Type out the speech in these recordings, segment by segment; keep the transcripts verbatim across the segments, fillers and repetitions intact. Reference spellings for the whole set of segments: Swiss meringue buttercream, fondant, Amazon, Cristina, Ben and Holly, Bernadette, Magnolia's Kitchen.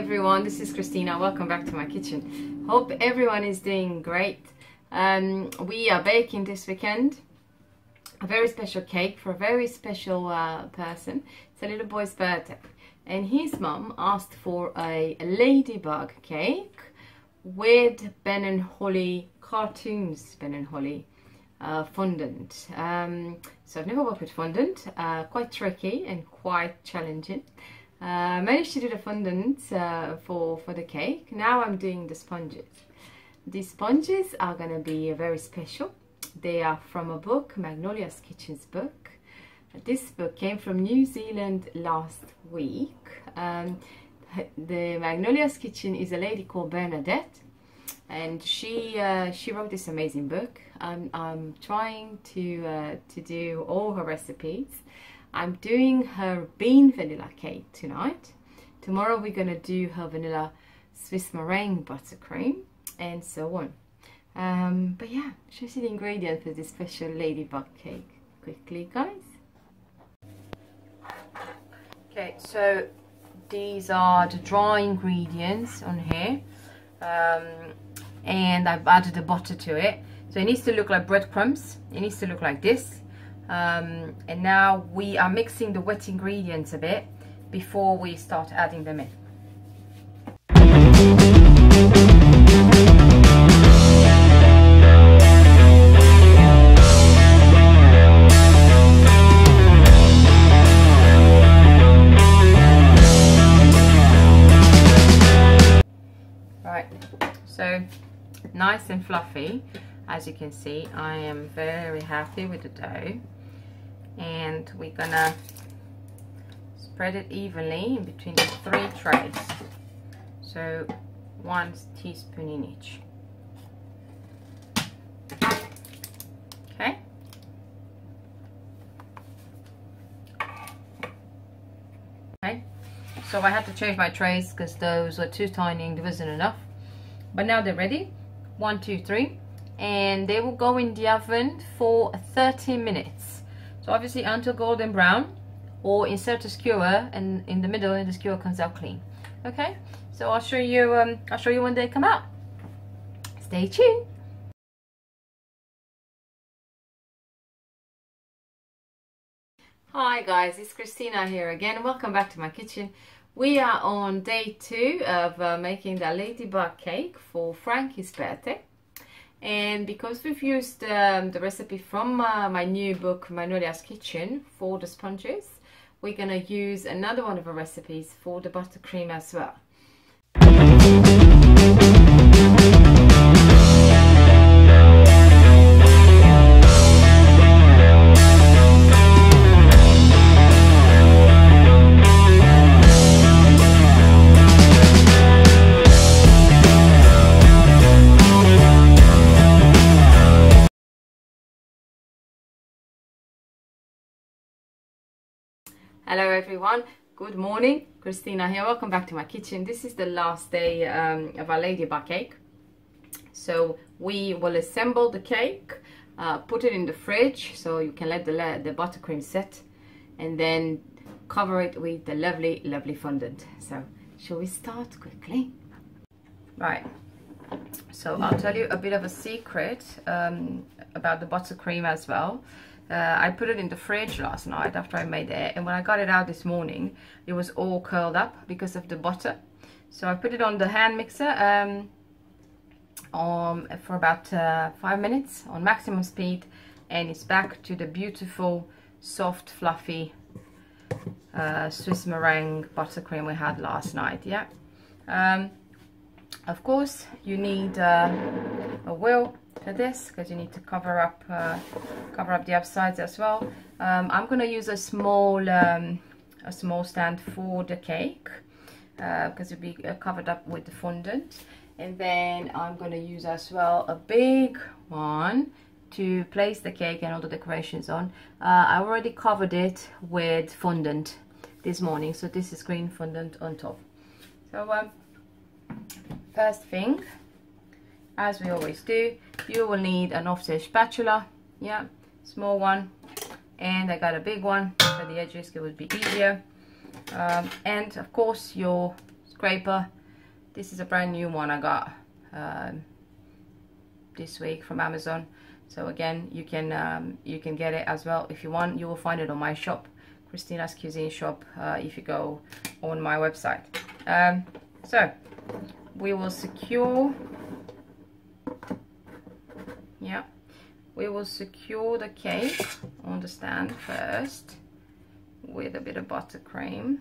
everyone, this is Cristina. Welcome back to my kitchen. Hope everyone is doing great. Um, we are baking this weekend a very special cake for a very special uh, person. It's a little boy's birthday and his mum asked for a ladybug cake with Ben and Holly cartoons, Ben and Holly uh, fondant. Um, so I've never worked with fondant, uh, quite tricky and quite challenging. I uh, managed to do the fondant uh, for, for the cake. Now I'm doing the sponges. The sponges are going to be very special. They are from a book, Magnolia's Kitchen's book. This book came from New Zealand last week. Um, the Magnolia's Kitchen is a lady called Bernadette, and she uh, she wrote this amazing book. I'm, I'm trying to, uh, to do all her recipes. I'm doing her bean vanilla cake tonight. Tomorrow we're going to do her vanilla Swiss meringue buttercream and so on. Um, but yeah, show you the ingredients for this special ladybug cake quickly, guys. Okay, so these are the dry ingredients on here, um, and I've added the butter to it. So it needs to look like breadcrumbs. It needs to look like this. Um, and now we are mixing the wet ingredients a bit before we start adding them in. Right, so nice and fluffy. As you can see, I am very happy with the dough. And we're gonna spread it evenly in between the three trays, so one teaspoon in each. Okay, okay, so I had to change my trays because those were too tiny and there wasn't enough, but now they're ready. One, two, three, and they will go in the oven for thirty minutes. So obviously until golden brown, or insert a skewer and in the middle and the skewer comes out clean. Okay, so I'll show you um, I'll show you when they come out. Stay tuned. Hi guys, it's Cristina here again. Welcome back to my kitchen. We are on day two of uh, making the ladybug cake for Frankie's birthday. And because we've used um, the recipe from uh, my new book, Magnolia's Kitchen, for the sponges, we're going to use another one of our recipes for the buttercream as well. Hello everyone, good morning, Cristina here, welcome back to my kitchen. This is the last day um, of our ladybug cake. So we will assemble the cake, uh, put it in the fridge so you can let the, the buttercream set, and then cover it with the lovely, lovely fondant. So shall we start quickly? Right, so I'll tell you a bit of a secret um, about the buttercream as well. Uh, I put it in the fridge last night after I made it, and when I got it out this morning it was all curled up because of the butter. So I put it on the hand mixer um, on, for about uh, five minutes on maximum speed, and it's back to the beautiful soft fluffy uh, Swiss meringue buttercream we had last night. Yeah, um, of course you need uh, a wheel for this because you need to cover up uh, cover up the upsides as well. um, I'm gonna use a small um, a small stand for the cake because uh, it'll be uh, covered up with the fondant, and then I'm gonna use as well a big one to place the cake and all the decorations on. uh, I already covered it with fondant this morning, so this is green fondant on top. So um, first thing, as we always do, you will need an offset spatula. Yeah, small one, and I got a big one for the edges, it would be easier. Um, and of course your scraper. This is a brand new one I got um, this week from Amazon. So again, you can um, you can get it as well if you want. You will find it on my shop, Cristina's Cuisine shop, uh, if you go on my website. Um, so we will secure, yeah, we will secure the cake on the stand first with a bit of buttercream.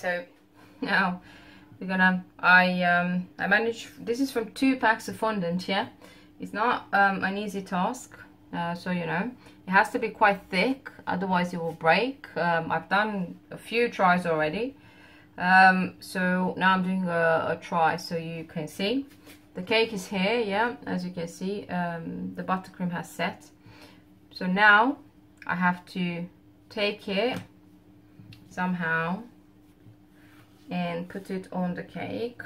So now we're gonna, I um I managed, this is from two packs of fondant. Yeah, it's not um an easy task, uh, so you know it has to be quite thick, otherwise it will break. um I've done a few tries already, um so now I'm doing a, a try so you can see the cake is here. Yeah, as you can see, um the buttercream has set, so now I have to take it somehow and put it on the cake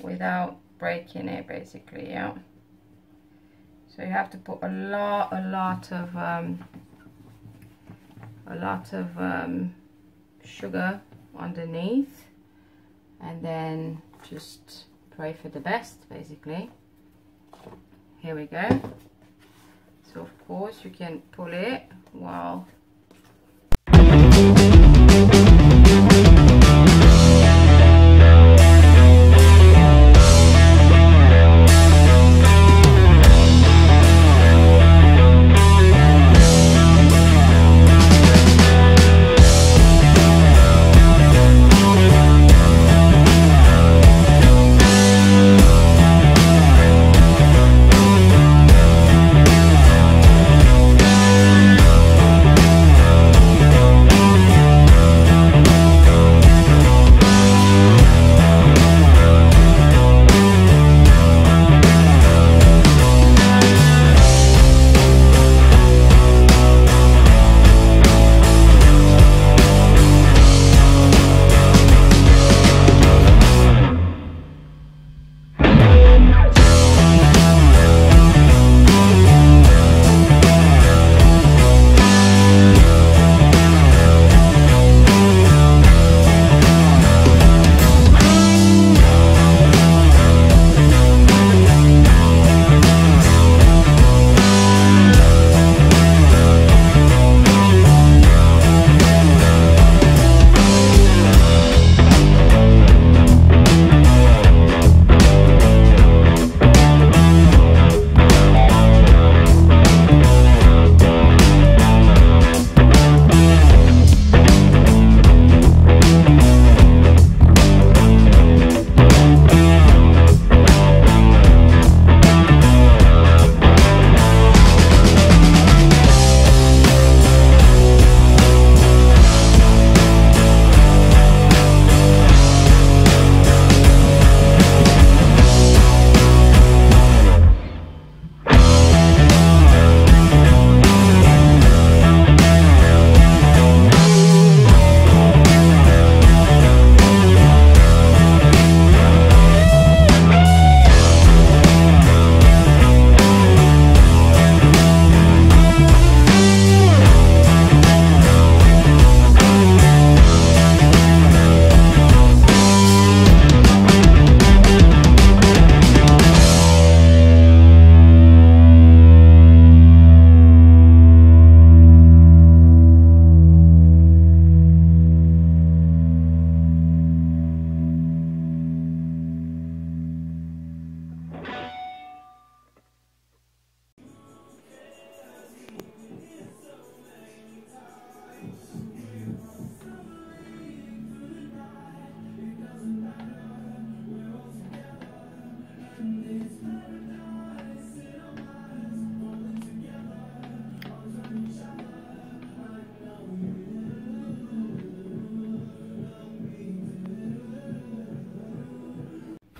without breaking it, basically. Yeah, so you have to put a lot a lot of um, a lot of um, sugar underneath and then just pray for the best, basically. Here we go. So of course you can pull it while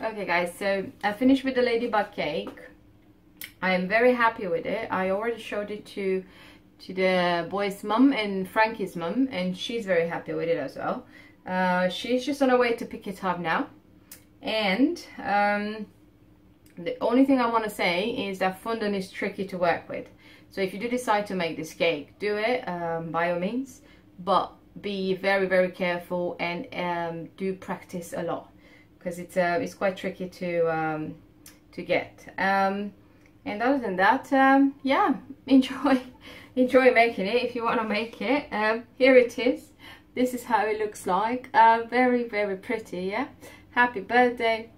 Okay guys, so I finished with the ladybug cake. I am very happy with it. I already showed it to to the boy's mum and Frankie's mum, and she's very happy with it as well. Uh, she's just on her way to pick it up now. And um, the only thing I want to say is that fondant is tricky to work with. So if you do decide to make this cake, do it um, by all means, but be very very careful and um, do practice a lot, because it's uh, it's quite tricky to um, to get. Um, and other than that, um, yeah, enjoy enjoy making it if you want to make it. Um, here it is. This is how it looks like. Uh, very very pretty. Yeah. Happy birthday.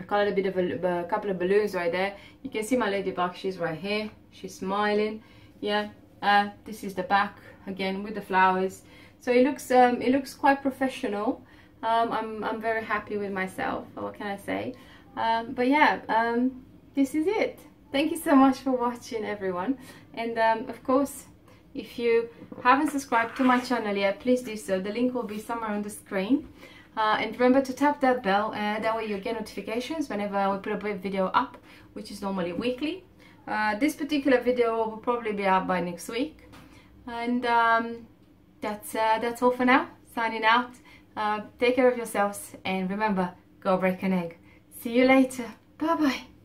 I colored a bit of a, a couple of balloons right there. You can see my ladybug, she's right here, she's smiling. Yeah, uh, this is the back again with the flowers. So it looks um, it looks quite professional. um, I'm, I'm very happy with myself, what can I say. Um, but yeah, um, this is it. Thank you so much for watching everyone, and um, of course, if you haven't subscribed to my channel yet, please do so. The link will be somewhere on the screen. Uh, and remember to tap that bell, and that way you'll get notifications whenever we put a video up, which is normally weekly. Uh, this particular video will probably be up by next week. And um, that's, uh, that's all for now. Signing out. Uh, take care of yourselves, and remember, go break an egg. See you later. Bye-bye.